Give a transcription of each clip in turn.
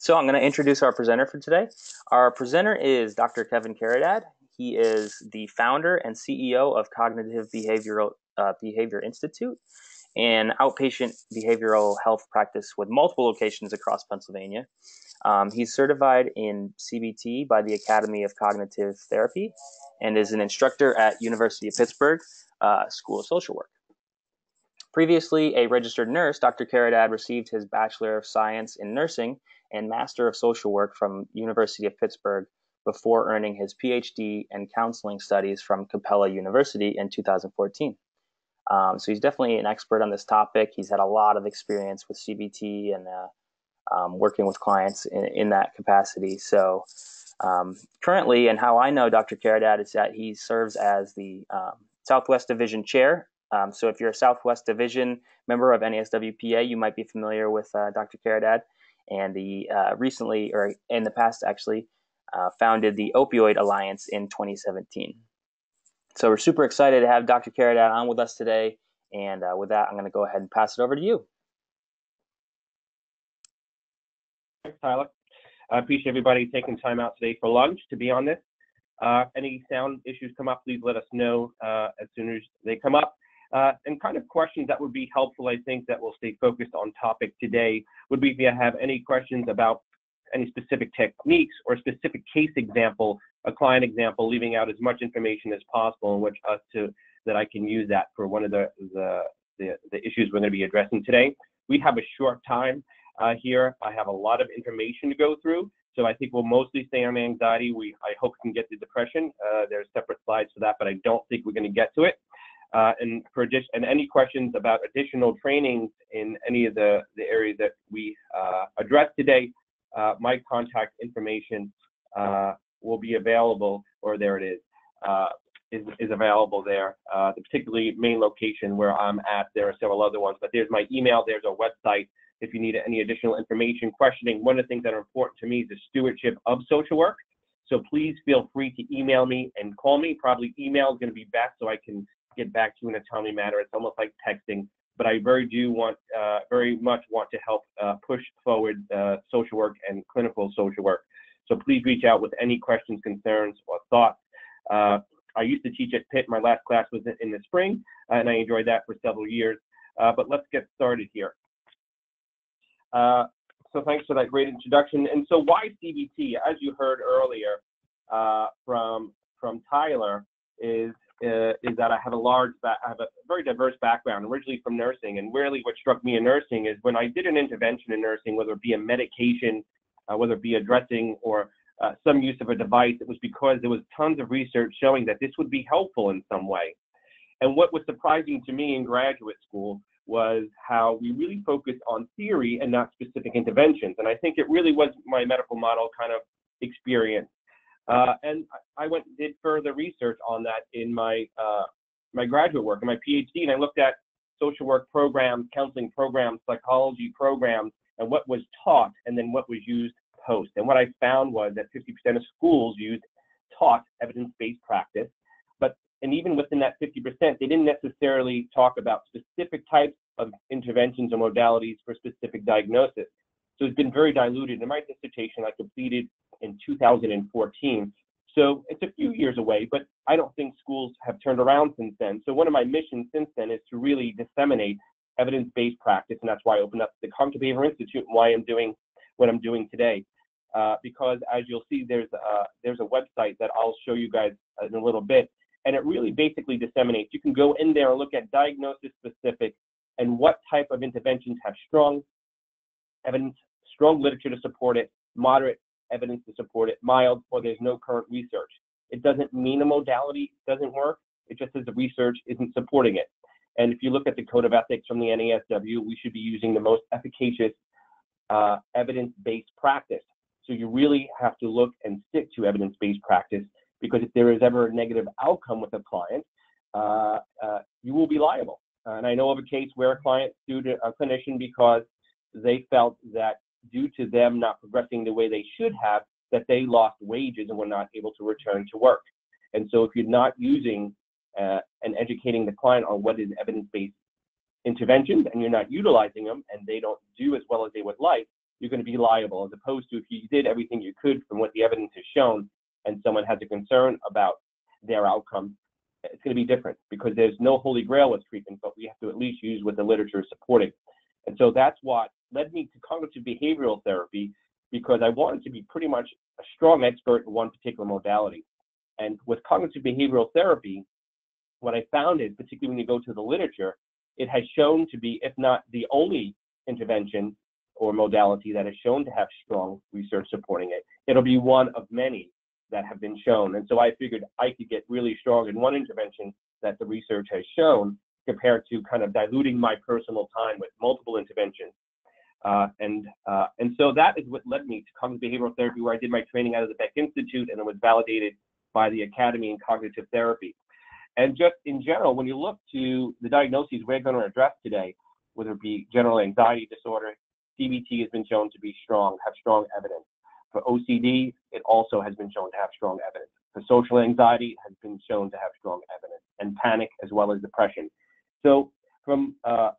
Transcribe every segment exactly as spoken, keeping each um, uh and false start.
So I'm going to introduce our presenter for today. Our presenter is Doctor Kevin Caridad. He is the founder and C E O of Cognitive Behavioral uh, Behavior Institute, an outpatient behavioral health practice with multiple locations across Pennsylvania. Um, he's certified in C B T by the Academy of Cognitive Therapy and is an instructor at University of Pittsburgh uh, School of Social Work. Previously a registered nurse, Doctor Caridad received his Bachelor of Science in Nursing and Master of Social Work from University of Pittsburgh before earning his P H D in counseling studies from Capella University in two thousand fourteen. Um, so he's definitely an expert on this topic. He's had a lot of experience with C B T and uh, um, working with clients in, in that capacity. So um, currently, and how I know Doctor Caridad is that he serves as the um, Southwest Division Chair. Um, so if you're a Southwest Division member of N A S W P A, you might be familiar with uh, Doctor Caridad. And the uh, recently, or in the past actually, uh, founded the Opioid Alliance in twenty seventeen. So we're super excited to have Doctor Caridad on with us today. And uh, with that, I'm going to go ahead and pass it over to you. Thanks, Tyler. I appreciate everybody taking time out today for lunch to be on this. Uh, any sound issues come up, please let us know uh, as soon as they come up. Uh, and kind of questions that would be helpful, I think, that will stay focused on topic today would be if you have any questions about any specific techniques or specific case example, a client example, leaving out as much information as possible in which us to, that I can use that for one of the, the, the, the issues we're going to be addressing today. We have a short time uh, here. I have a lot of information to go through, so I think we'll mostly stay on anxiety. We, I hope we can get to depression. Uh, there's separate slides for that, but I don't think we're going to get to it. Uh, and, for addition, and any questions about additional trainings in any of the, the areas that we uh, address today, uh, my contact information uh, will be available, or there it is, uh, is, is available there. Uh, the particularly main location where I'm at, there are several other ones, but there's my email, there's our website. If you need any additional information, questioning, one of the things that are important to me is the stewardship of social work. So please feel free to email me and call me. Probably email is going to be best so I can get back to you in a timely manner. It's almost like texting, but I very do want, uh, very much want to help uh, push forward uh, social work and clinical social work. So please reach out with any questions, concerns, or thoughts. Uh, I used to teach at Pitt. My last class was in the spring, and I enjoyed that for several years. Uh, but let's get started here. Uh, so thanks for that great introduction. And so why C B T? As you heard earlier uh, from from Tyler, is Uh, is that I have a large, I have a very diverse background, originally from nursing, and really what struck me in nursing is when I did an intervention in nursing, whether it be a medication, uh, whether it be a dressing, or uh, some use of a device, it was because there was tons of research showing that this would be helpful in some way. And what was surprising to me in graduate school was how we really focused on theory and not specific interventions, and I think it really was my medical model kind of experience. Uh, and I went and did further research on that in my uh, my graduate work and my P H D, and I looked at social work programs, counseling programs, psychology programs, and what was taught, and then what was used post. And what I found was that fifty percent of schools used taught evidence-based practice, but and even within that fifty percent, they didn't necessarily talk about specific types of interventions or modalities for specific diagnosis. So it's been very diluted. In my dissertation, I completed in two thousand fourteen. So it's a few years away, but I don't think schools have turned around since then. So one of my missions since then is to really disseminate evidence-based practice, and that's why I opened up the Cognitive Behavior Institute and why I'm doing what I'm doing today. Uh, because as you'll see, there's a, there's a website that I'll show you guys in a little bit, and it really basically disseminates. You can go in there and look at diagnosis-specific and what type of interventions have strong evidence, strong literature to support it, moderate evidence to support it, mild, or there's no current research. It doesn't mean a modality doesn't work. It just says the research isn't supporting it. And if you look at the code of ethics from the N A S W, we should be using the most efficacious uh, evidence-based practice. So you really have to look and stick to evidence-based practice, because if there is ever a negative outcome with a client, uh, uh, you will be liable. Uh, and I know of a case where a client sued a clinician because they felt that due to them not progressing the way they should have, that they lost wages and were not able to return to work. And so if you're not using uh, and educating the client on what is evidence-based interventions, and you're not utilizing them, and they don't do as well as they would like, you're going to be liable, as opposed to if you did everything you could from what the evidence has shown and someone has a concern about their outcome, it's going to be different, because there's no holy grail with treatment, but we have to at least use what the literature is supporting. And so that's what led me to cognitive behavioral therapy, because I wanted to be pretty much a strong expert in one particular modality. And with cognitive behavioral therapy, what I found is, particularly when you go to the literature, it has shown to be, if not the only intervention or modality that is shown to have strong research supporting it. It'll be one of many that have been shown. And so I figured I could get really strong in one intervention that the research has shown, compared to kind of diluting my personal time with multiple interventions. Uh, and uh, and so that is what led me to cognitive behavioral therapy, where I did my training out of the Beck Institute, and it was validated by the Academy in Cognitive Therapy. And just in general, when you look to the diagnoses we're going to address today, whether it be general anxiety disorder, C B T has been shown to be strong, have strong evidence. For O C D, it also has been shown to have strong evidence. For social anxiety, it has been shown to have strong evidence, and panic as well as depression. So from uh,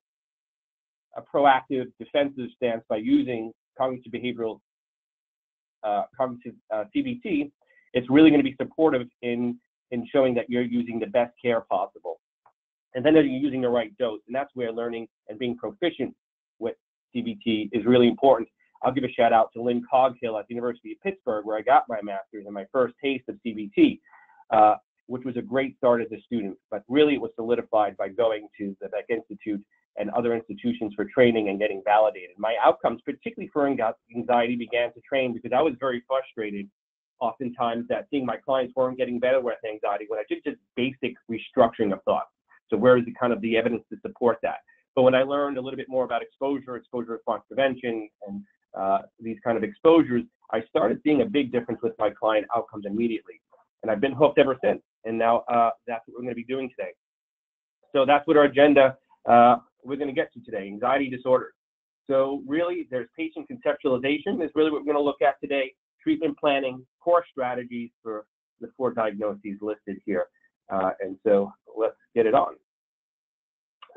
a proactive defensive stance, by using cognitive behavioral, uh, cognitive uh, C B T, it's really going to be supportive in in showing that you're using the best care possible. And then that you're using the right dose. And that's where learning and being proficient with C B T is really important. I'll give a shout out to Lynn Coghill at the University of Pittsburgh, where I got my master's and my first taste of C B T, uh, which was a great start as a student, but really it was solidified by going to the Beck Institute and other institutions for training and getting validated. My outcomes, particularly for anxiety, began to train, because I was very frustrated oftentimes that seeing my clients weren't getting better with anxiety when I did just basic restructuring of thought. So where is the kind of the evidence to support that? But when I learned a little bit more about exposure, exposure response prevention, and uh, these kind of exposures, I started seeing a big difference with my client outcomes immediately. And I've been hooked ever since. And now uh, that's what we're going to be doing today. So that's what our agenda uh, we're going to get to today, anxiety disorders. So really, there's patient conceptualization is really what we're going to look at today. Treatment planning, core strategies for the four diagnoses listed here. Uh, and so let's get it on.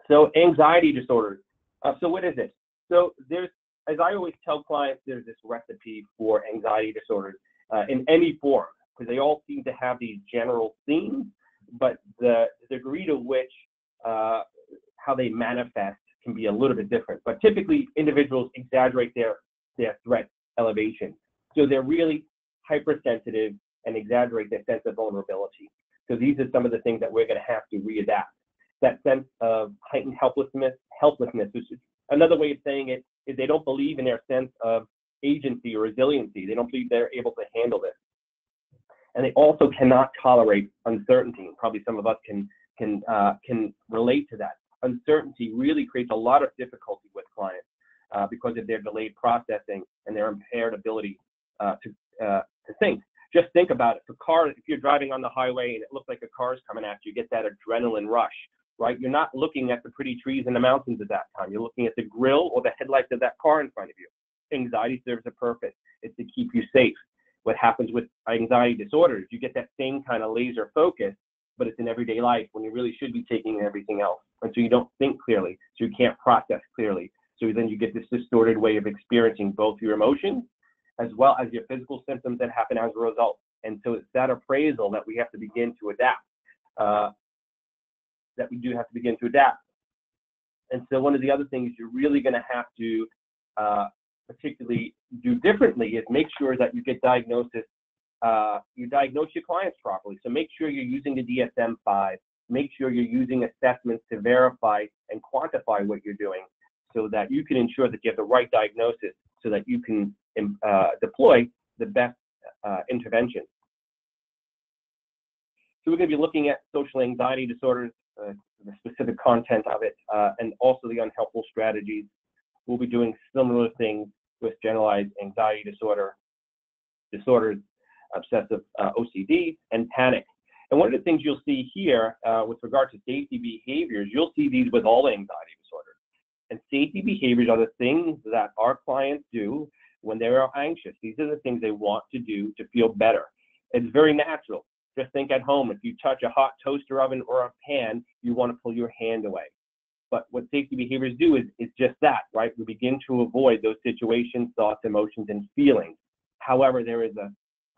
So anxiety disorders. Uh, so what is it? So there's, as I always tell clients, there's this recipe for anxiety disorders uh, in any form, because they all seem to have these general themes, but the degree to which uh, how they manifest can be a little bit different. But typically, individuals exaggerate their, their threat elevation. So they're really hypersensitive and exaggerate their sense of vulnerability. So these are some of the things that we're going to have to readapt. That sense of heightened helplessness, helplessness, which is another way of saying it, is they don't believe in their sense of agency or resiliency. They don't believe they're able to handle this. And they also cannot tolerate uncertainty. Probably some of us can, can, uh, can relate to that. Uncertainty really creates a lot of difficulty with clients uh, because of their delayed processing and their impaired ability Uh, to, uh, to think. Just think about it. For cars, if you're driving on the highway and it looks like a car's coming at you, you get that adrenaline rush, right? You're not looking at the pretty trees and the mountains at that time. You're looking at the grill or the headlights of that car in front of you. Anxiety serves a purpose. It's to keep you safe. What happens with anxiety disorders, you get that same kind of laser focus, but it's in everyday life when you really should be taking everything else. And so you don't think clearly, so you can't process clearly. So then you get this distorted way of experiencing both your emotions as well as your physical symptoms that happen as a result. And so it's that appraisal that we have to begin to adapt, uh, that we do have to begin to adapt. And so one of the other things you're really going to have to uh, particularly do differently is make sure that you get diagnosis, uh, you diagnose your clients properly. So make sure you're using the D S M five, make sure you're using assessments to verify and quantify what you're doing, so that you can ensure that you have the right diagnosis, so that you can uh, deploy the best uh, intervention. So we're going to be looking at social anxiety disorders, uh, the specific content of it, uh, and also the unhelpful strategies. We'll be doing similar things with generalized anxiety disorder, disorders, obsessive uh, O C D, and panic. And one of the things you'll see here uh, with regard to safety behaviors, you'll see these with all anxiety disorders. And safety behaviors are the things that our clients do when they are anxious. These are the things they want to do to feel better. It's very natural. Just think at home, if you touch a hot toaster oven or a pan, you want to pull your hand away. But what safety behaviors do is, is just that, right? We begin to avoid those situations, thoughts, emotions, and feelings. However, there is a,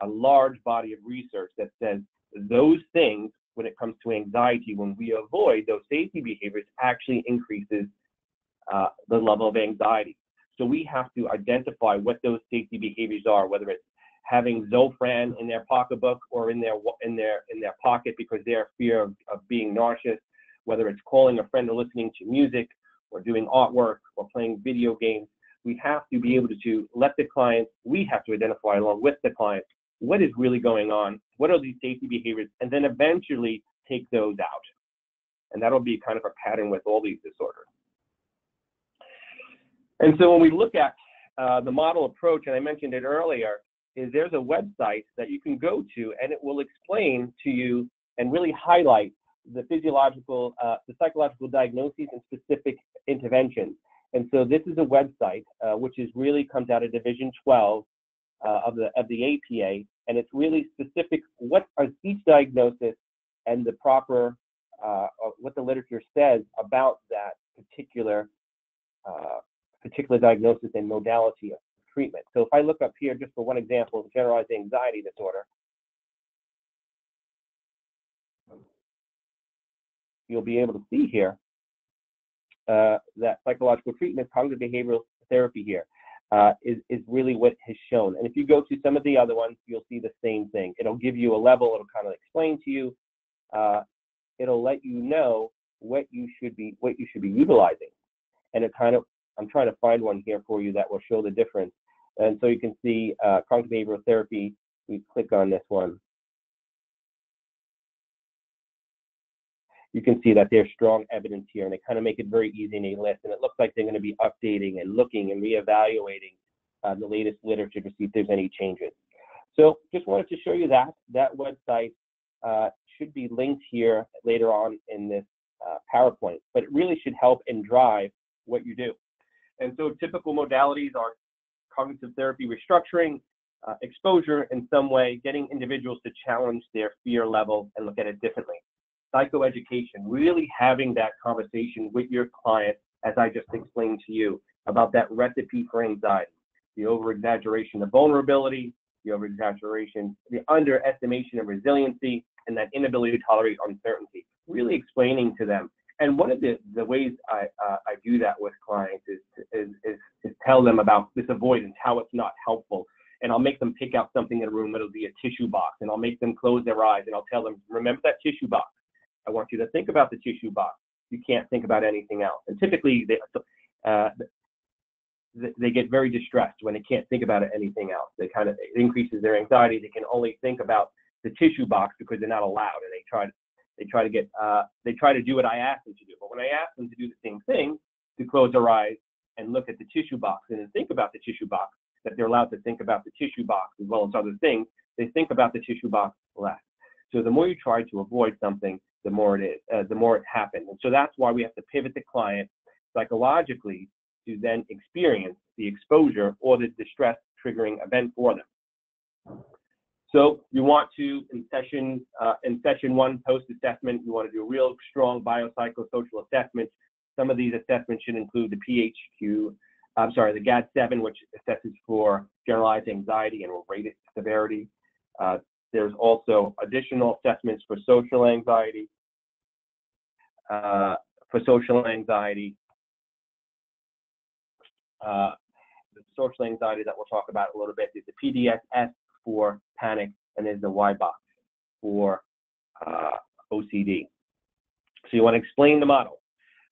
a large body of research that says those things, when it comes to anxiety, when we avoid those safety behaviors, actually increases uh, the level of anxiety. So we have to identify what those safety behaviors are, whether it's having Zofran in their pocketbook or in their in their in their pocket because their fear of, of being nauseous, whether it's calling a friend or listening to music or doing artwork or playing video games. We have to be able to, to let the client, we have to identify along with the client, what is really going on, what are these safety behaviors, and then eventually take those out. And that'll be kind of a pattern with all these disorders. And so when we look at uh, the model approach, and I mentioned it earlier, is there's a website that you can go to and it will explain to you and really highlight the physiological, uh, the psychological diagnoses and specific interventions. And so this is a website uh, which is really comes out of Division twelve uh, of the of the A P A, and it's really specific what are each diagnosis and the proper uh, what the literature says about that particular uh, particular diagnosis and modality of treatment. So if I look up here just for one example, generalized anxiety disorder, you'll be able to see here uh, that psychological treatment, cognitive behavioral therapy here uh, is, is really what has shown. And if you go to some of the other ones, you'll see the same thing. It'll give you a level, it'll kind of explain to you, uh, it'll let you know what you should be, what you should be utilizing. And it kind of, I'm trying to find one here for you that will show the difference. And so you can see uh, cognitive behavioral therapy, you click on this one. You can see that there's strong evidence here, and they kind of make it very easy in a list. And it looks like they're going to be updating and looking and reevaluating uh, the latest literature to see if there's any changes. So just wanted to show you that. That website uh, should be linked here later on in this uh, PowerPoint, but it really should help and drive what you do. And so typical modalities are cognitive therapy restructuring, uh, exposure in some way, getting individuals to challenge their fear level and look at it differently. Psychoeducation, really having that conversation with your client, as I just explained to you, about that recipe for anxiety, the over-exaggeration of vulnerability, the over-exaggeration, the underestimation of resiliency, and that inability to tolerate uncertainty, really explaining to them. And one of the, the ways I, uh, I do that with clients is, to, is, is, is tell them about this avoidance, how it's not helpful. And I'll make them pick out something in a room, it'll be a tissue box, and I'll make them close their eyes, and I'll tell them, remember that tissue box. I want you to think about the tissue box. You can't think about anything else. And typically, they, uh, they get very distressed when they can't think about anything else. They kind of, it increases their anxiety. They can only think about the tissue box because they're not allowed. And they try to, they try to get, uh, they try to do what I ask them to do. But when I ask them to do the same thing, to close their eyes and look at the tissue box and then think about the tissue box, that they're allowed to think about the tissue box as well as other things, they think about the tissue box less. So the more you try to avoid something, the more it is, uh, the more it happens. And so that's why we have to pivot the client psychologically to then experience the exposure or the distress triggering event for them. So you want to, in session, uh, in session one post-assessment, you want to do a real strong biopsychosocial assessment. Some of these assessments should include the P H Q, I'm sorry, the G A D seven, which assesses for generalized anxiety and will rate its severity. Uh, There's also additional assessments for social anxiety, uh, for social anxiety, uh, the social anxiety that we'll talk about a little bit. There's the P D S S for panic, and there's the Y box for uh, O C D. So you want to explain the model,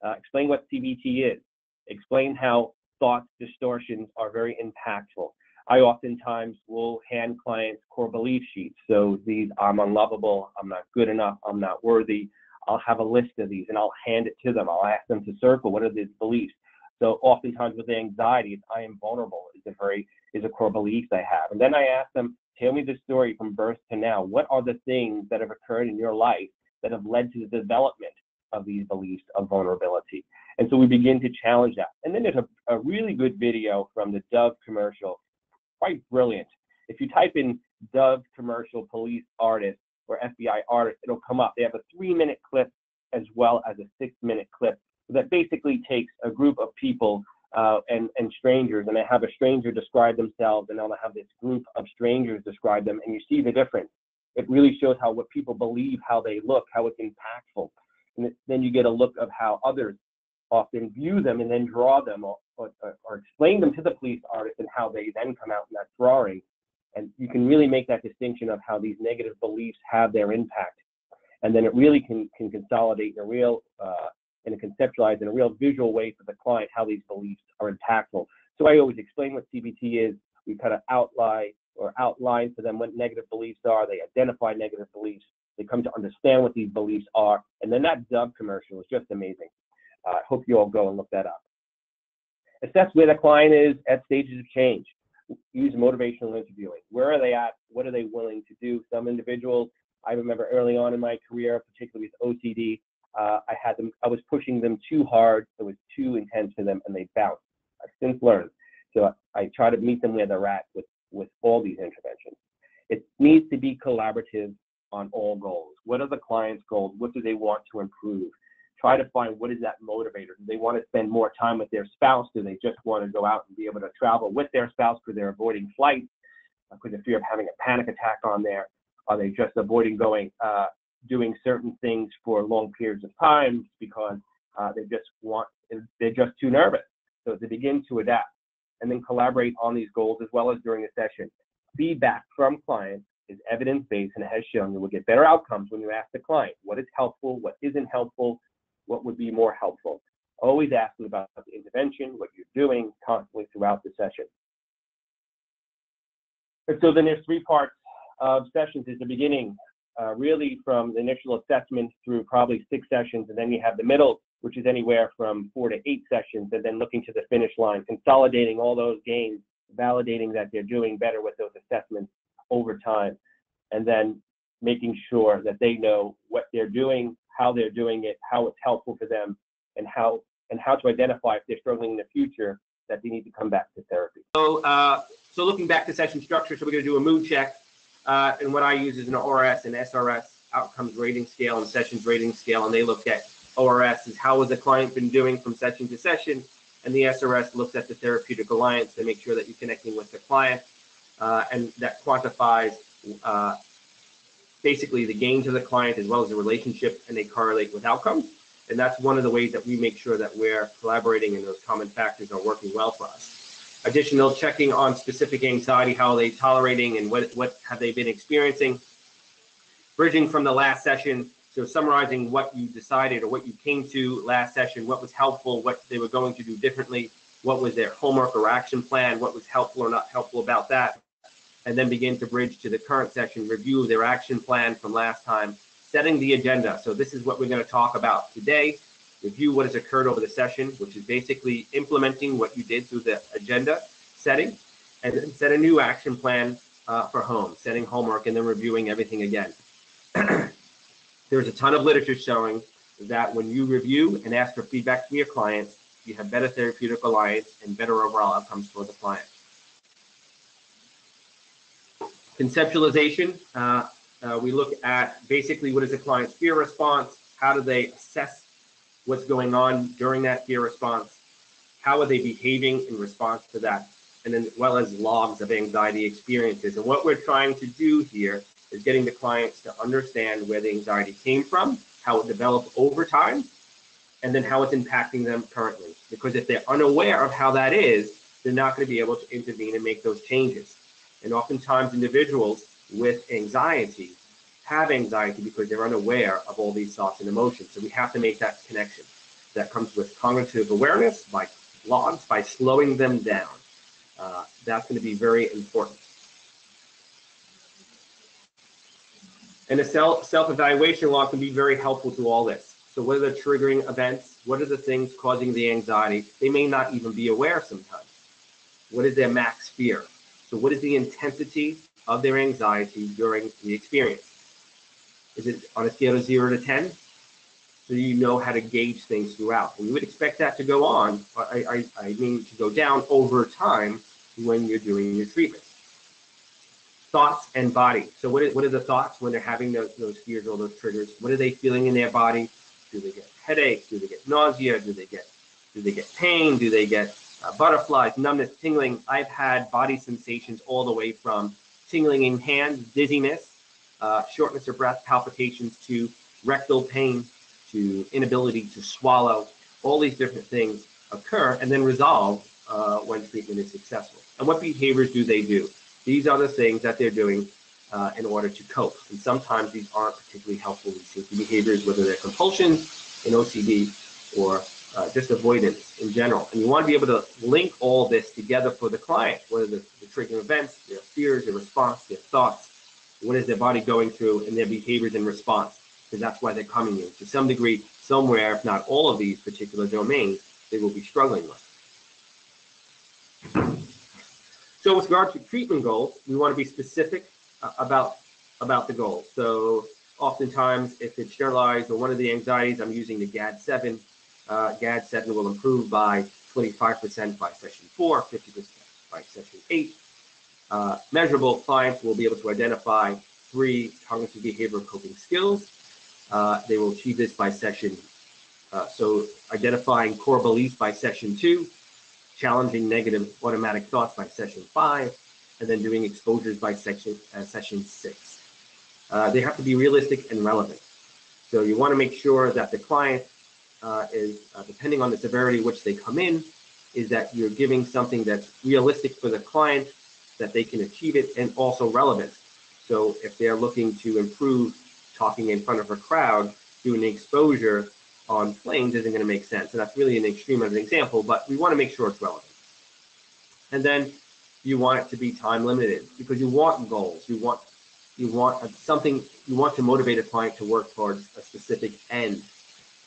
uh, explain what C B T is, explain how thought distortions are very impactful. I oftentimes will hand clients core belief sheets. So these, I'm unlovable, I'm not good enough, I'm not worthy. I'll have a list of these and I'll hand it to them. I'll ask them to circle, what are these beliefs? So oftentimes with anxiety, it's, I am vulnerable is a very, is a core belief I have. And then I ask them, tell me the story from birth to now. What are the things that have occurred in your life that have led to the development of these beliefs of vulnerability? And so we begin to challenge that. And then there's a, a really good video from the Dove Commercial, quite brilliant. If you type in Dove Commercial Police Artist or F B I Artist, it'll come up. They have a three minute clip as well as a six minute clip that basically takes a group of people uh, and, and strangers, and they have a stranger describe themselves, and they'll have this group of strangers describe them, and you see the difference. It really shows how what people believe, how they look, how it's impactful. And it, then you get a look of how others often view them and then draw them or, or, or explain them to the police artist and how they then come out in that drawing. And you can really make that distinction of how these negative beliefs have their impact. And then it really can, can consolidate in a real, uh, in a conceptualized, in a real visual way for the client, how these beliefs are impactful. So I always explain what C B T is. We kind of outline or outline for them what negative beliefs are. They identify negative beliefs. They come to understand what these beliefs are. And then that Dove commercial is just amazing. I uh, hope you all go and look that up. Assess where the client is at stages of change. Use motivational interviewing. Where are they at? What are they willing to do? Some individuals, I remember early on in my career, particularly with O C D, uh, I had them, I was pushing them too hard. It was too intense for them, and they bounced. I've since learned. So I, I try to meet them where they're at with, with all these interventions. It needs to be collaborative on all goals. What are the client's goals? What do they want to improve? Try to find what is that motivator. Do they want to spend more time with their spouse? Do they just want to go out and be able to travel with their spouse because they're avoiding flight, because the fear of having a panic attack on there? Are they just avoiding going, uh, doing certain things for long periods of time because uh, they just want, they're just too nervous? So they begin to adapt and then collaborate on these goals as well as during a session. Feedback from clients is evidence-based, and it has shown you will get better outcomes when you ask the client what is helpful, what isn't helpful, what would be more helpful. Always asking about the intervention, what you're doing constantly throughout the session. And so then there's three parts of sessions. Is the beginning, uh, really from the initial assessment through probably six sessions, and then you have the middle, which is anywhere from four to eight sessions, and then looking to the finish line, consolidating all those gains, validating that they're doing better with those assessments over time, and then making sure that they know what they're doing, how they're doing it, how it's helpful for them, and how and how to identify if they're struggling in the future that they need to come back to therapy. So, uh, so looking back to session structure, so we're going to do a mood check, uh, and what I use is an O R S and S R S outcomes rating scale and sessions rating scale, and they look at O R S is how has the client been doing from session to session, and the S R S looks at the therapeutic alliance to make sure that you're connecting with the client, uh, and that quantifies uh, basically the gains of the client as well as the relationship, and they correlate with outcomes. And that's one of the ways that we make sure that we're collaborating and those common factors are working well for us. Additional checking on specific anxiety, how are they tolerating and what, what have they been experiencing? Bridging from the last session, so summarizing what you decided or what you came to last session, what was helpful, what they were going to do differently, what was their homework or action plan, what was helpful or not helpful about that, and then begin to bridge to the current session, review their action plan from last time, setting the agenda. So this is what we're going to talk about today, review what has occurred over the session, which is basically implementing what you did through the agenda setting, and then set a new action plan uh, for home, setting homework, and then reviewing everything again. There's a ton of literature showing that when you review and ask for feedback from your clients, you have better therapeutic alliance and better overall outcomes for the client. Conceptualization, uh, uh, we look at basically what is the client's fear response, how do they assess what's going on during that fear response, how are they behaving in response to that, and then as well as logs of anxiety experiences. And what we're trying to do here is getting the clients to understand where the anxiety came from, how it developed over time, and then how it's impacting them currently. Because if they're unaware of how that is, they're not going to be able to intervene and make those changes. And oftentimes individuals with anxiety have anxiety because they're unaware of all these thoughts and emotions. So we have to make that connection. That comes with cognitive awareness, by logs, by slowing them down. Uh, that's going to be very important. And a self-evaluation log can be very helpful to all this. So what are the triggering events? What are the things causing the anxiety? They may not even be aware sometimes. What is their max fear? So what is the intensity of their anxiety during the experience? Is it on a scale of zero to ten? So you know how to gauge things throughout. And you would expect that to go on, I, I, I mean to go down over time when you're doing your treatment. Thoughts and body. So what, is, what are the thoughts when they're having those, those fears or those triggers? What are they feeling in their body? Do they get headaches? Do they get nausea? Do they get do they get pain? Do they get uh, butterflies, numbness, tingling? I've had body sensations all the way from tingling in hands, dizziness, uh, shortness of breath, palpitations, to rectal pain, to inability to swallow. All these different things occur and then resolve uh, when treatment is successful. And what behaviors do they do? These are the things that they're doing uh, in order to cope. And sometimes these aren't particularly helpful. These safety behaviors, whether they're compulsions in O C D or uh, just avoidance in general. And you want to be able to link all this together for the client, whether the, the triggering events, their fears, their response, their thoughts, what is their body going through, and their behaviors in response, because that's why they're coming in. To some degree, somewhere, if not all of these particular domains, they will be struggling with. So with regard to treatment goals, we want to be specific uh, about, about the goal. So oftentimes, if it's generalized or one of the anxieties, I'm using the G A D seven. Uh, G A D seven will improve by twenty-five percent by session four, fifty percent by session eight. Uh, measurable, clients will be able to identify three cognitive behavioral coping skills. Uh, they will achieve this by session. Uh, so identifying core beliefs by session two, challenging negative automatic thoughts by session five, and then doing exposures by section, uh, session six. Uh, they have to be realistic and relevant. So you want to make sure that the client uh, is, uh, depending on the severity which they come in, is that you're giving something that's realistic for the client, that they can achieve it, and also relevant. So if they're looking to improve talking in front of a crowd, doing an exposure on planes isn't going to make sense. And that's really an extreme of an example, but we want to make sure it's relevant. And then you want it to be time limited, because you want goals. You want, you want something, you want to motivate a client to work towards a specific end.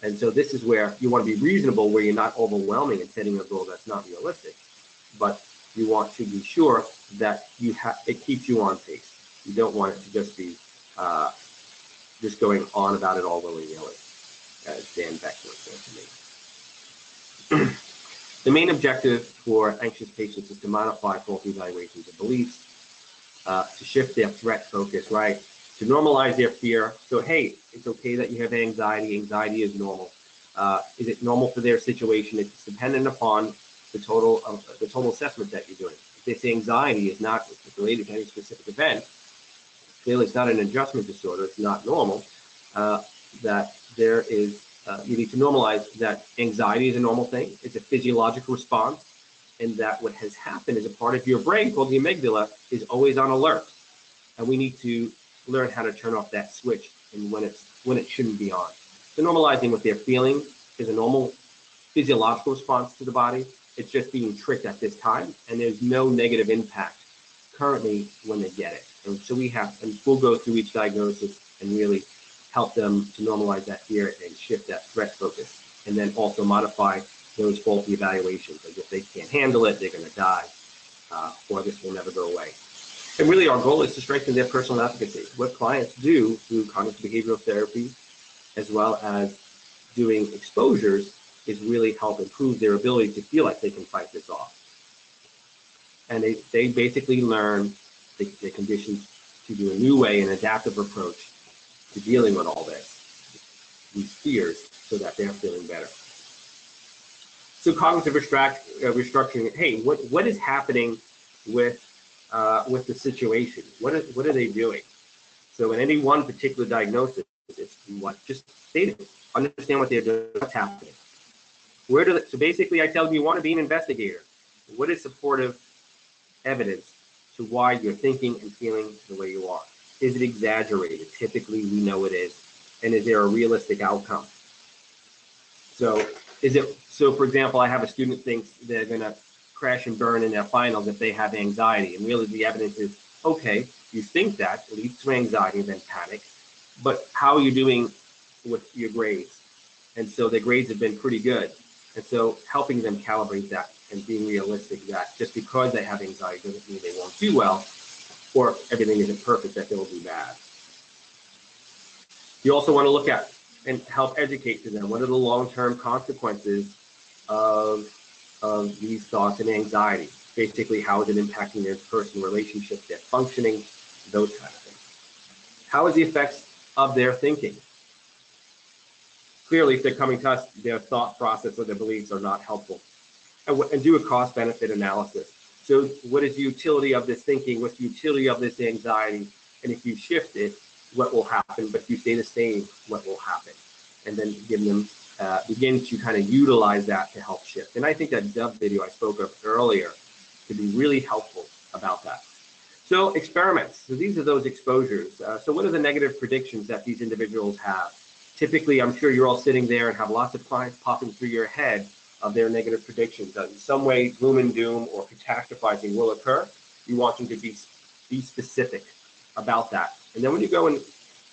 And so this is where you want to be reasonable, where you're not overwhelming and setting a goal that's not realistic, but you want to be sure that you have, it keeps you on pace. You don't want it to just be uh, just going on about it all willy-nilly, as Dan Beck was saying to me. The main objective for anxious patients is to modify faulty evaluations of beliefs, uh, to shift their threat focus, right? To normalize their fear. So, hey, it's okay that you have anxiety. Anxiety is normal. Uh, is it normal for their situation? It's dependent upon the total, of, the total assessment that you're doing. If this anxiety is not related to any specific event, clearly it's not an adjustment disorder, it's not normal, uh, that there is, uh, you need to normalize that anxiety is a normal thing, it's a physiological response, and that what has happened is a part of your brain called the amygdala is always on alert, and we need to learn how to turn off that switch and when it's when it shouldn't be on. So normalizing what they're feeling is a normal physiological response to the body, it's just being tricked at this time, and there's no negative impact currently when they get it. And so we have, and we'll go through each diagnosis and really help them to normalize that fear and shift that threat focus, and then also modify those faulty evaluations. Like if they can't handle it, they're going to die, uh, or this will never go away. And really our goal is to strengthen their personal advocacy. What clients do through cognitive behavioral therapy, as well as doing exposures, is really help improve their ability to feel like they can fight this off. And they, they basically learn The, the conditions to do a new way, an adaptive approach to dealing with all this, these fears, so that they're feeling better. So cognitive restructuring, hey, what, what is happening with, uh, with the situation? What are, what are they doing? So in any one particular diagnosis, it's what just stated. Understand what they're doing, what's happening. Where do they, so basically I tell them you want to be an investigator. What is supportive evidence to why you're thinking and feeling the way you are? Is it exaggerated? Typically, we know it is. And is there a realistic outcome? So is it, so for example, I have a student thinks they're gonna crash and burn in their finals if they have anxiety. And really the evidence is, okay, you think that leads to anxiety and then panic, but how are you doing with your grades? And so their grades have been pretty good. And so helping them calibrate that and being realistic that just because they have anxiety doesn't mean they won't do well, or if everything isn't perfect, that they'll do bad. You also want to look at and help educate to them what are the long-term consequences of, of these thoughts and anxiety. Basically, how is it impacting their personal relationships, their functioning, those kind of things. How is the effects of their thinking? clearly if they're coming to us, their thought process or their beliefs are not helpful. And, and do a cost-benefit analysis. So what is the utility of this thinking? What's the utility of this anxiety? And if you shift it, what will happen? But if you stay the same, what will happen? And then give them, uh, begin to kind of utilize that to help shift. And I think that Dove video I spoke of earlier could be really helpful about that. So experiments, so these are those exposures. Uh, so what are the negative predictions that these individuals have? Typically, I'm sure you're all sitting there and have lots of clients popping through your head of their negative predictions that in some way gloom and doom or catastrophizing will occur. You want them to be, be specific about that. And then when you go and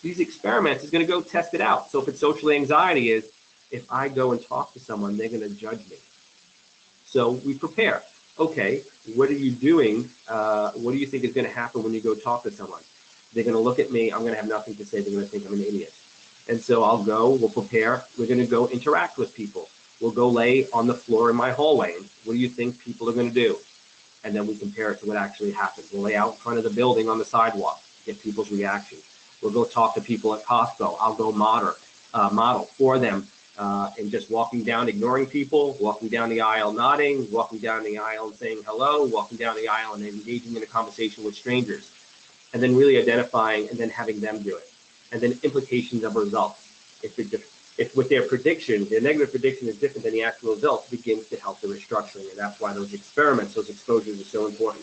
these experiments, is gonna go test it out. So if it's social anxiety is, if I go and talk to someone, they're gonna judge me. So we prepare. Okay, what are you doing? Uh, what do you think is going to happen when you go talk to someone? They're going to look at me. I'm going to have nothing to say. They're going to think I'm an idiot. And so I'll go, we'll prepare. We're going to go interact with people. We'll go lay on the floor in my hallway. And what do you think people are going to do? And then we compare it to what actually happens. We'll lay out in front of the building on the sidewalk, get people's reaction. We'll go talk to people at Costco. I'll go model, uh, model for them. Uh, and just walking down, ignoring people, walking down the aisle, nodding, walking down the aisle and saying hello, walking down the aisle and engaging in a conversation with strangers, and then really identifying and then having them do it. And then implications of results. If, it, if with their prediction, their negative prediction is different than the actual results, begins to help the restructuring. And that's why those experiments, those exposures are so important.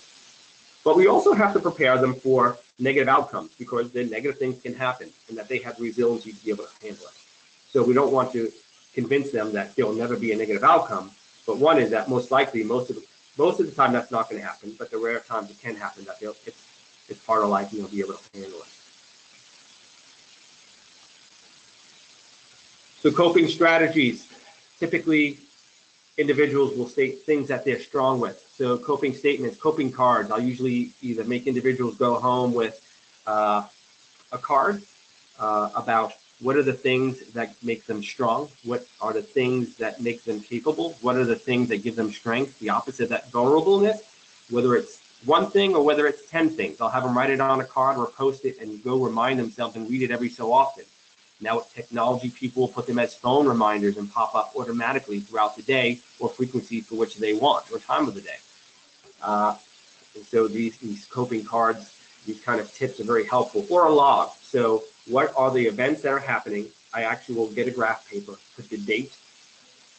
But we also have to prepare them for negative outcomes because the negative things can happen and that they have resiliency to be able to handle it. So we don't want to convince them that there'll never be a negative outcome. But one is that most likely, most of the, most of the time that's not going to happen, but the rare times it can happen that they'll, it's, it's part of life and they'll be able to handle it. So coping strategies, typically individuals will state things that they're strong with. So coping statements, coping cards, I'll usually either make individuals go home with uh, a card uh, about what are the things that make them strong? What are the things that make them capable? What are the things that give them strength? The opposite of that vulnerableness, whether it's one thing or whether it's ten things. I'll have them write it on a card or post it and go remind themselves and read it every so often. Now with technology, people will put them as phone reminders and pop up automatically throughout the day or frequency for which they want or time of the day. Uh, and so these, these coping cards, these kind of tips are very helpful, or a log. So what are the events that are happening? I actually will get a graph paper, put the date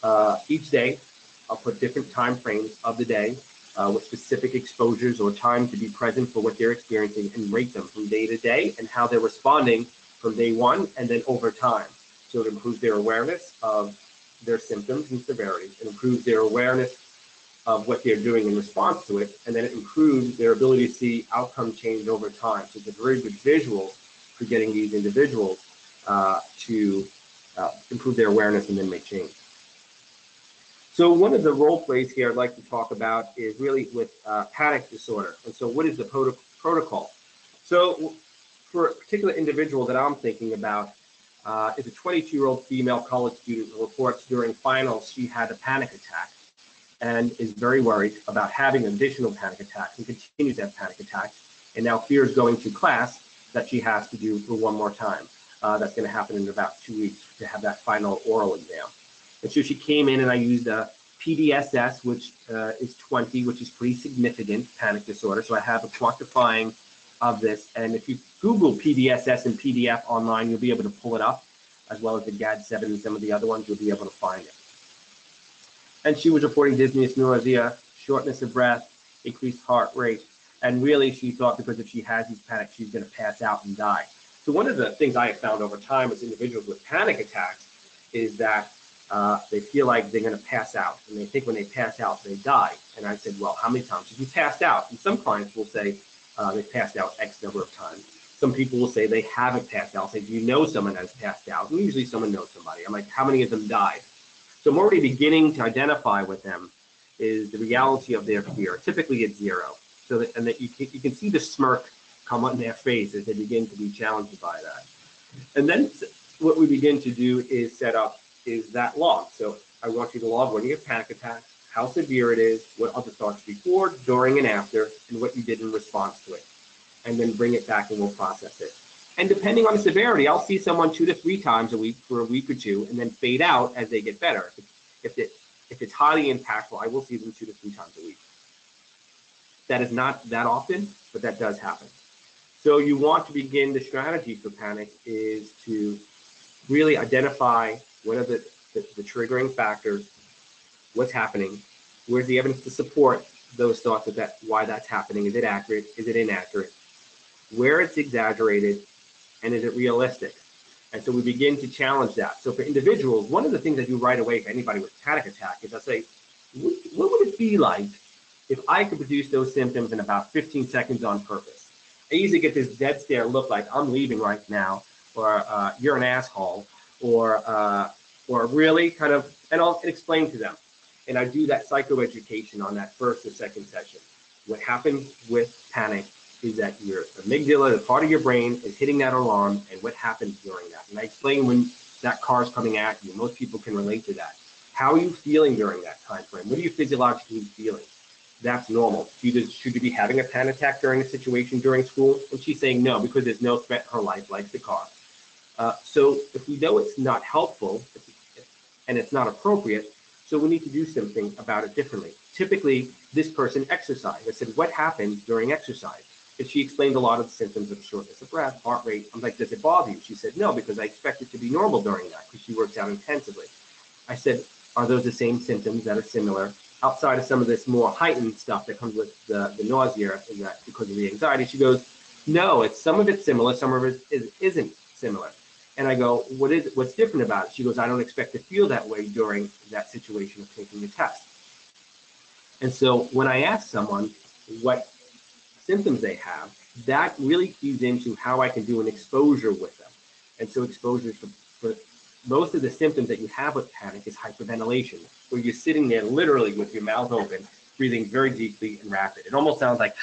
uh, each day. I'll put different time frames of the day uh, with specific exposures or time to be present for what they're experiencing and rate them from day to day and how they're responding from day one and then over time. So it improves their awareness of their symptoms and severity. It improves their awareness of what they're doing in response to it. And then it improves their ability to see outcome change over time. So it's a very good visual for getting these individuals uh, to uh, improve their awareness and then make change. So one of the role plays here I'd like to talk about is really with uh, panic disorder. And so what is the prot protocol? So for a particular individual that I'm thinking about uh, is a twenty-two-year-old female college student who reports during finals she had a panic attack and is very worried about having additional panic attacks and continues to have panic attacks and now fears going to class that she has to do for one more time. Uh, that's going to happen in about two weeks to have that final oral exam. And so she came in and I used a P D S S, which uh, is twenty, which is pretty significant panic disorder. So I have a quantifying of this. And if you Google P D S S and P D F online, you'll be able to pull it up, as well as the G A D seven and some of the other ones, you'll be able to find it. And she was reporting dizziness, nausea, shortness of breath, increased heart rate, and really, she thought because if she has these panics, she's going to pass out and die. So one of the things I have found over time with individuals with panic attacks is that uh, they feel like they're going to pass out. And they think when they pass out, they die. And I said, well, how many times have you passed out? And some clients will say uh, they've passed out X number of times. Some people will say they haven't passed out. I'll say, do you know someone that's passed out? And usually someone knows somebody. I'm like, how many of them died? So I'm already beginning to identify with them is the reality of their fear. Typically, it's zero. So that, and that you can, you can see the smirk come on their face as they begin to be challenged by that. And then what we begin to do is set up is that log. So I want you to log when you have panic attacks, how severe it is, what other thoughts before, during, and after, and what you did in response to it. And then bring it back and we'll process it. And depending on the severity, I'll see someone two to three times a week for a week or two and then fade out as they get better. If it, if it's highly impactful, I will see them two to three times a week. That is not that often, but that does happen. So you want to begin the strategy for panic is to really identify what are the, the, the triggering factors, what's happening, where's the evidence to support those thoughts of that, why that's happening, is it accurate, is it inaccurate, where it's exaggerated, and is it realistic? And so we begin to challenge that. So for individuals, one of the things I do right away for anybody with panic attack is I say, what, what would it be like if I could produce those symptoms in about fifteen seconds on purpose? I usually get this dead stare look like I'm leaving right now, or uh, you're an asshole, or uh, or really kind of, and I'll explain to them. And I do that psychoeducation on that first or second session. What happens with panic is that your amygdala, the part of your brain, is hitting that alarm and what happens during that. And I explain when that car is coming at you. Most people can relate to that. How are you feeling during that time frame? What are you physiologically feeling? That's normal. Should, should you be having a panic attack during a situation during school? And she's saying no, because there's no threat in her life, like the car. Uh, so if we know it's not helpful and it's not appropriate, so we need to do something about it differently. Typically, this person exercised. I said, what happens during exercise? And she explained a lot of the symptoms of shortness of breath, heart rate. I'm like, does it bother you? She said, no, because I expect it to be normal during that because she works out intensively. I said, are those the same symptoms that are similar? Outside of some of this more heightened stuff that comes with the, the nausea and that because of the anxiety, she goes, no, it's some of it's similar, some of it is, isn't similar. And I go, what is, what's different about it? She goes, I don't expect to feel that way during that situation of taking the test. And so when I ask someone what symptoms they have, that really keys into how I can do an exposure with them. And so exposure for, for most of the symptoms that you have with panic is hyperventilation, where you're sitting there literally with your mouth open, breathing very deeply and rapid. It almost sounds like,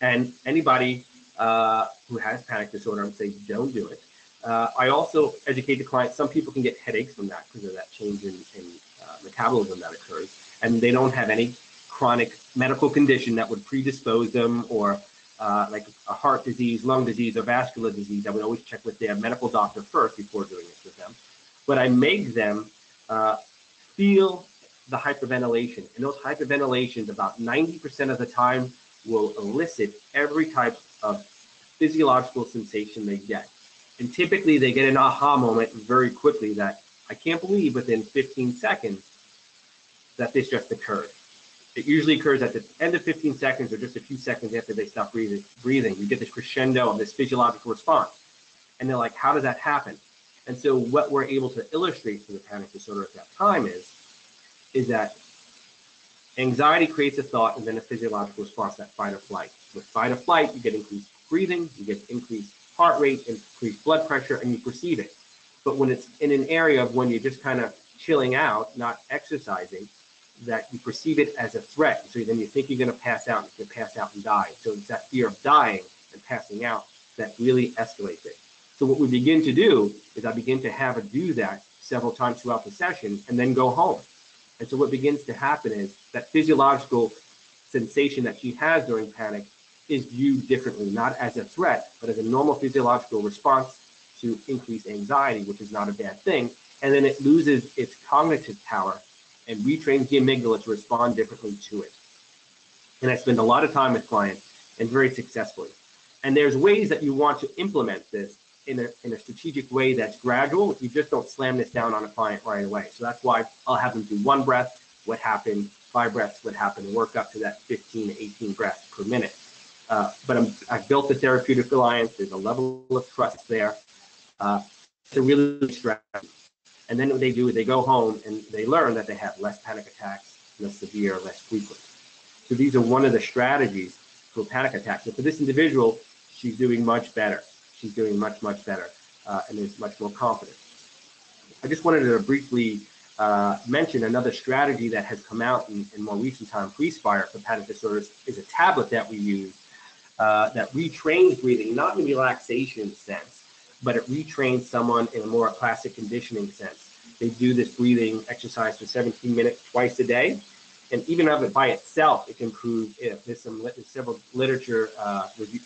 and anybody uh, who has panic disorder, I would say, don't do it. Uh, I also educate the client. Some people can get headaches from that because of that change in, in uh, metabolism that occurs, and they don't have any chronic medical condition that would predispose them, or uh, like a heart disease, lung disease, or vascular disease. I would always check with their medical doctor first before doing this with them. But I make them uh, feel the hyperventilation. And those hyperventilations, about ninety percent of the time, will elicit every type of physiological sensation they get. And typically, they get an aha moment very quickly that I can't believe within fifteen seconds that this just occurred. It usually occurs at the end of fifteen seconds or just a few seconds after they stop breathing. breathing. You get this crescendo of this physiological response. And they're like, how does that happen? And so what we're able to illustrate for the panic disorder at that time is, is that anxiety creates a thought and then a physiological response, that fight or flight. With fight or flight, you get increased breathing, you get increased heart rate, increased blood pressure, and you perceive it. But when it's in an area of when you're just kind of chilling out, not exercising, that you perceive it as a threat. So then you think you're going to pass out, and you can pass out and die. So it's that fear of dying and passing out that really escalates it. So what we begin to do is I begin to have her do that several times throughout the session and then go home. And so what begins to happen is that physiological sensation that she has during panic is viewed differently, not as a threat, but as a normal physiological response to increased anxiety, which is not a bad thing. And then it loses its cognitive power and retrains the amygdala to respond differently to it. And I spend a lot of time with clients, and very successfully. And there's ways that you want to implement this in a, in a strategic way that's gradual. You just don't slam this down on a client right away. So that's why I'll have them do one breath, what happened, five breaths, what happened, work up to that fifteen to eighteen breaths per minute. Uh, but I'm, I've built the therapeutic alliance. There's a level of trust there. Uh, it's a really strategy. And then what they do is they go home and they learn that they have less panic attacks, less severe, less frequent. So these are one of the strategies for panic attacks. So for this individual, she's doing much better. She's doing much, much better, uh, and is much more confident. I just wanted to briefly uh, mention another strategy that has come out in, in more recent time, pre-spire for panic disorders, is a tablet that we use uh, that retrains breathing, not in a relaxation sense, but it retrains someone in a more classic conditioning sense. They do this breathing exercise for seventeen minutes twice a day. And even of it by itself, it can prove, if there's some, there's several literature uh, review,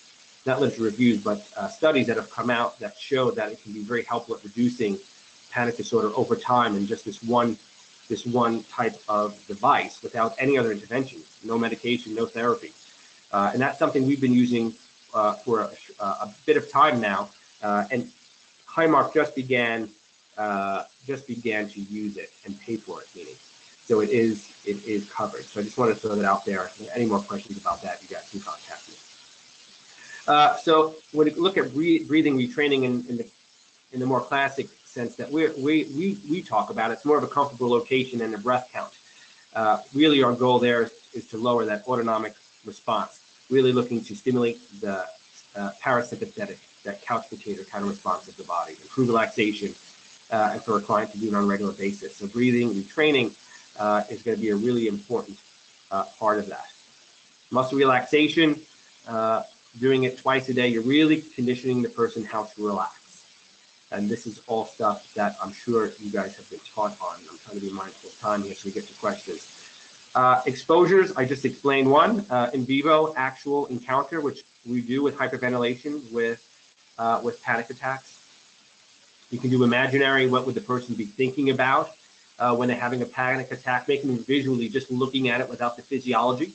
not literature reviews, but uh, studies that have come out that show that it can be very helpful at reducing panic disorder over time and just this one this one type of device without any other intervention, no medication, no therapy. Uh, and that's something we've been using uh, for a, a bit of time now. Uh, and Highmark just began uh, just began to use it and pay for it, meaning. So it is it is covered. So I just want to throw that out there. If any more questions about that, you guys can contact me. Uh, so when you look at re breathing retraining in, in the in the more classic sense that we we we we talk about, it's more of a comfortable location and a breath count. Uh, really, our goal there is, is to lower that autonomic response. Really looking to stimulate the uh, parasympathetic, that couch potato kind of response of the body, improve relaxation, uh, and for a client to do it on a regular basis. So breathing retraining uh, is going to be a really important uh, part of that. Muscle relaxation. Uh, doing it twice a day, you're really conditioning the person how to relax. And this is all stuff that I'm sure you guys have been taught on. I'm trying to be mindful of time here so we get to questions. Uh, exposures, I just explained one, uh, in vivo actual encounter, which we do with hyperventilation, with, uh, with panic attacks. You can do imaginary, what would the person be thinking about uh, when they're having a panic attack, making them visually just looking at it without the physiology.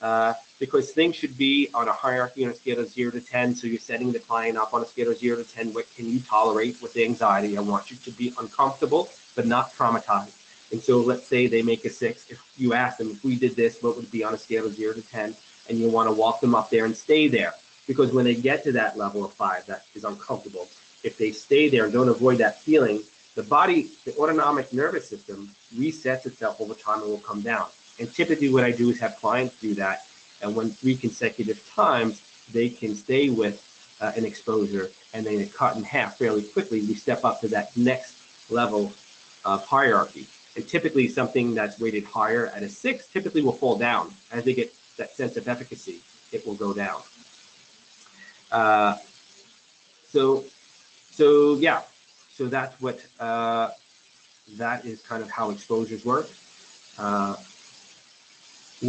Uh, because things should be on a hierarchy on a scale of zero to ten. So you're setting the client up on a scale of zero to ten. What can you tolerate with the anxiety? I want you to be uncomfortable, but not traumatized. And so let's say they make a six. If you ask them, if we did this, what would it be on a scale of zero to ten? And you want to walk them up there and stay there. Because when they get to that level of five, that is uncomfortable. If they stay there and don't avoid that feeling, the body, the autonomic nervous system resets itself over time and will come down. And typically what I do is have clients do that. And when three consecutive times, they can stay with uh, an exposure and then it cut in half fairly quickly. We step up to that next level of hierarchy. And typically something that's rated higher at a six typically will fall down. As they get that sense of efficacy, it will go down. Uh, so, so yeah, so that's what, uh, that is kind of how exposures work. Uh,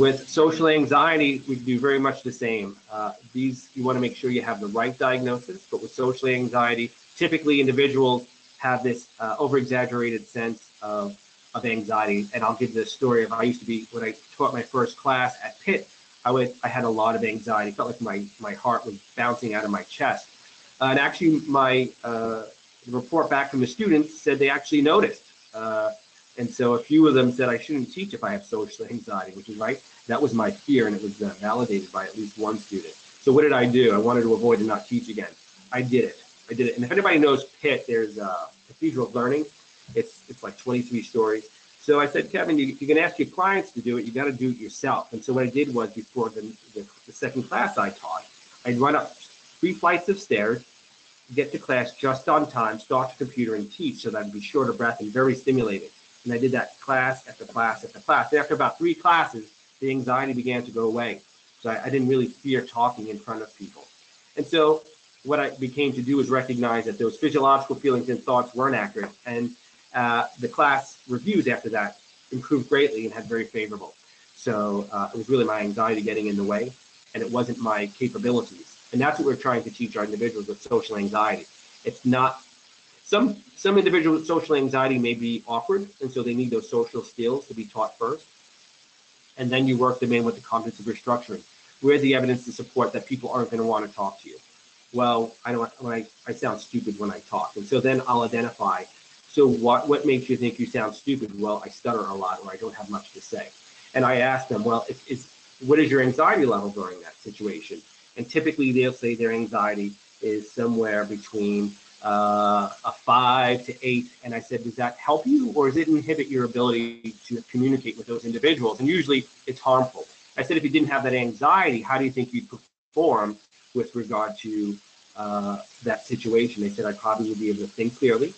With social anxiety, we do very much the same. Uh, these, you want to make sure you have the right diagnosis, but with social anxiety, typically individuals have this uh, over-exaggerated sense of, of anxiety. And I'll give this story of, I used to be, when I taught my first class at Pitt, I, was, I had a lot of anxiety. It felt like my, my heart was bouncing out of my chest. Uh, and actually, my uh, report back from the students said they actually noticed. Uh, And so a few of them said, I shouldn't teach if I have social anxiety, which is right. That was my fear, and it was uh, validated by at least one student. So what did I do? I wanted to avoid and not teach again. I did it. I did it. And if anybody knows Pitt, there's uh, Cathedral of Learning. It's it's like twenty-three stories. So I said, Kevin, you, you're going to ask your clients to do it. You got to do it yourself. And so what I did was, before the, the, the second class I taught, I'd run up three flights of stairs, get to class just on time, start the computer, and teach so that I'd be short of breath and very stimulated. And I did that class after class after class. And after about three classes, the anxiety began to go away. So I, I didn't really fear talking in front of people. And so what I became to do is recognize that those physiological feelings and thoughts weren't accurate. And uh, the class reviews after that improved greatly and had very favorable. So uh, it was really my anxiety getting in the way, and it wasn't my capabilities. And that's what we're trying to teach our individuals with social anxiety. It's not Some some individuals with social anxiety may be awkward, and so they need those social skills to be taught first, and then you work them in with the cognitive restructuring. Where's the evidence to support that people aren't going to want to talk to you? Well, I don't. When I, I sound stupid when I talk, and so then I'll identify. So what what makes you think you sound stupid? Well, I stutter a lot, or I don't have much to say. And I ask them, well, if, is what is your anxiety level during that situation? And typically they'll say their anxiety is somewhere between Uh, a five to eight. And I said, does that help you, or does it inhibit your ability to communicate with those individuals? And usually it's harmful. I said, if you didn't have that anxiety, how do you think you'd perform with regard to uh, that situation? They said, I probably would be able to think clearly,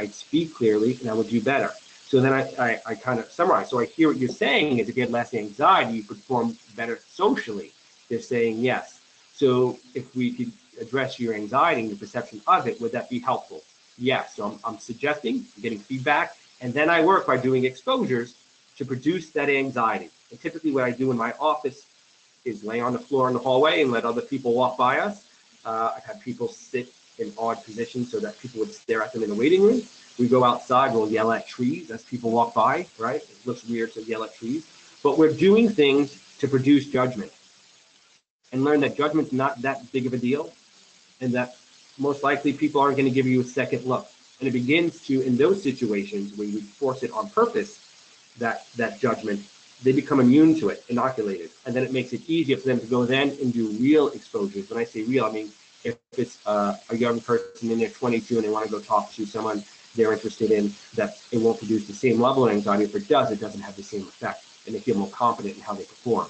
I'd speak clearly, and I would do better. So then I, I, I kind of summarize. So I hear what you're saying is, if you had less anxiety, you perform better socially. They're saying yes. So if we could address your anxiety and your perception of it, would that be helpful? Yes. So I'm, I'm suggesting, getting feedback, and then I work by doing exposures to produce that anxiety. And typically what I do in my office is lay on the floor in the hallway and let other people walk by us Uh, I've had people sit in odd positions so that people would stare at them in the waiting room. We go outside, we'll yell at trees as people walk by, right? It looks weird to yell at trees, but we're doing things to produce judgment and learn that judgment's not that big of a deal and that most likely people aren't going to give you a second look. And it begins to, in those situations when we force it on purpose, that, that judgment, they become immune to it, inoculated. And then it makes it easier for them to go then and do real exposures. When I say real, I mean, if it's uh, a young person in their twenty-two and they want to go talk to someone they're interested in, that it won't produce the same level of anxiety. If it does, it doesn't have the same effect, and they feel more confident in how they perform.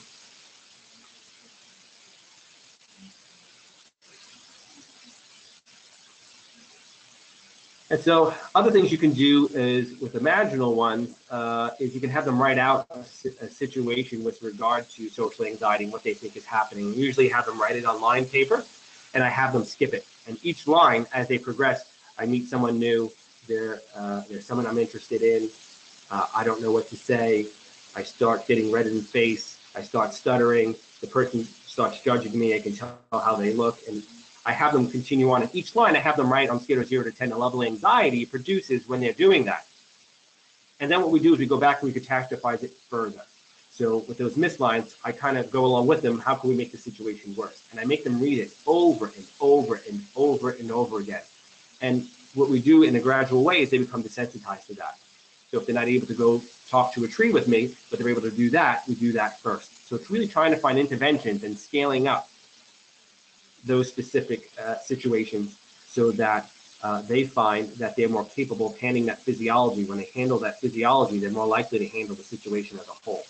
And so other things you can do is, with imaginal ones, uh, is you can have them write out a, a situation with regard to social anxiety and what they think is happening. We usually have them write it on line paper, and I have them skip it. And each line, as they progress, I meet someone new, There, uh, there's someone I'm interested in. Uh, I don't know what to say. I start getting red in the face. I start stuttering. The person starts judging me. I can tell how they look. And I have them continue on. And each line I have them write on scale of zero to ten, the level of anxiety produces when they're doing that. And then what we do is we go back and we catastrophize it further. So with those missed lines, I kind of go along with them. How can we make the situation worse? And I make them read it over and over and over and over again. And what we do in a gradual way is they become desensitized to that. So if they're not able to go talk to a tree with me, but they're able to do that, we do that first. So it's really trying to find interventions and scaling up those specific uh, situations so that uh, they find that they're more capable of handling that physiology. When they handle that physiology, they're more likely to handle the situation as a whole.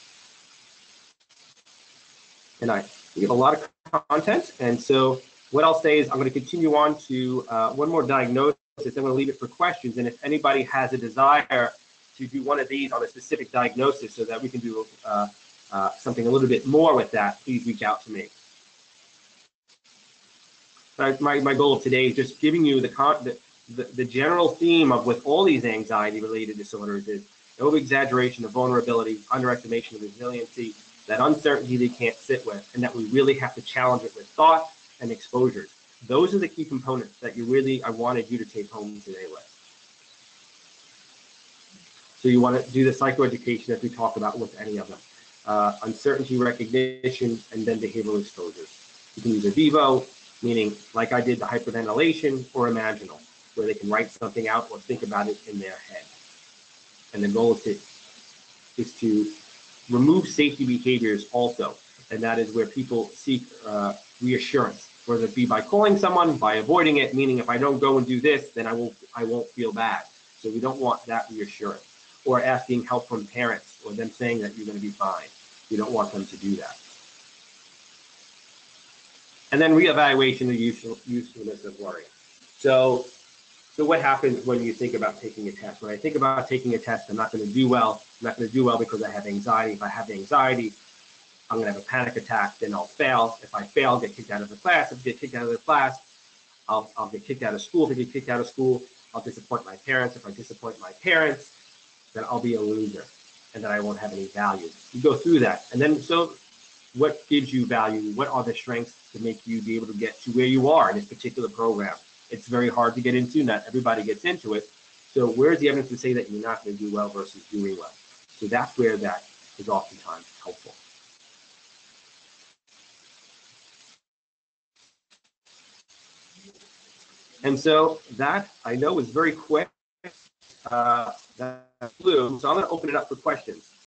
And I we have a lot of content. And so what I'll say is I'm going to continue on to uh, one more diagnosis. I'm going to leave it for questions, and if anybody has a desire to do one of these on a specific diagnosis so that we can do uh, uh, something a little bit more with that, please reach out to me. My, my, my goal of today is just giving you the, con the, the, the general theme of with all these anxiety-related disorders is over-exaggeration of vulnerability, underestimation of resiliency, that uncertainty they can't sit with, and that we really have to challenge it with thought and exposures. Those are the key components that you really, I wanted you to take home today with. So you want to do the psychoeducation that we talk about with any of them. Uh, uncertainty recognition, and then behavioral exposures. You can use a vivo, meaning like I did the hyperventilation, or imaginal, where they can write something out or think about it in their head. And the goal is to, is to remove safety behaviors also. And that is where people seek uh, reassurance, whether it be by calling someone, by avoiding it, meaning if I don't go and do this, then I won't, I won't feel bad. So we don't want that reassurance. Or asking help from parents, or them saying that you're going to be fine. We don't want them to do that. And then reevaluation of useful, usefulness of worry. So, so what happens when you think about taking a test? When I think about taking a test, I'm not going to do well. I'm not going to do well because I have anxiety. If I have anxiety, I'm going to have a panic attack, then I'll fail. If I fail, I'll get kicked out of the class. If I get kicked out of the class, I'll, I'll get kicked out of school. If I get kicked out of school, I'll disappoint my parents. If I disappoint my parents, then I'll be a loser, and then I won't have any value. You go through that. And then, so what gives you value? What are the strengths to make you be able to get to where you are in this particular program? It's very hard to get into. Not everybody gets into it. So where's the evidence to say that you're not going to do well versus doing well? So that's where that is oftentimes helpful. And so that, I know, is very quick. Uh, that flew. So I'm going to open it up for questions.